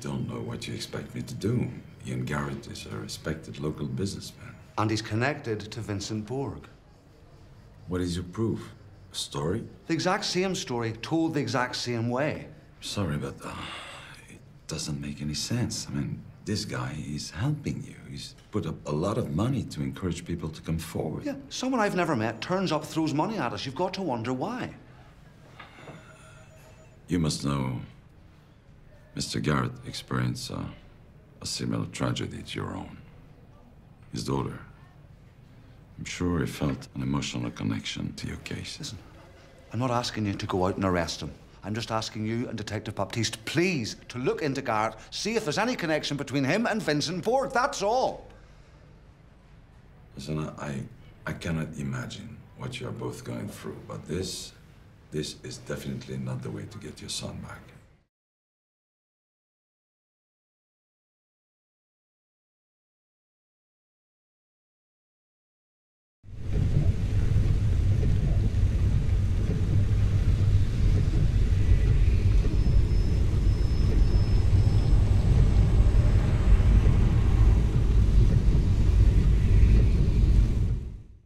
don't know what you expect me to do. Ian Garrett is a respected local businessman. And he's connected to Vincent Borg. What is your proof? A story? The exact same story, told the exact same way. Sorry, but it doesn't make any sense. I mean, this guy is helping you. He's put up a lot of money to encourage people to come forward. Yeah, someone I've never met turns up, throws money at us. You've got to wonder why. You must know Mr. Garrett experienced a similar tragedy to your own. His daughter. I'm sure he felt an emotional connection to your case. Listen, I'm not asking you to go out and arrest him. I'm just asking you and Detective Baptiste, please, to look into Garrett, see if there's any connection between him and Vincent Ford. That's all. Listen, I cannot imagine what you are both going through, but this is definitely not the way to get your son back.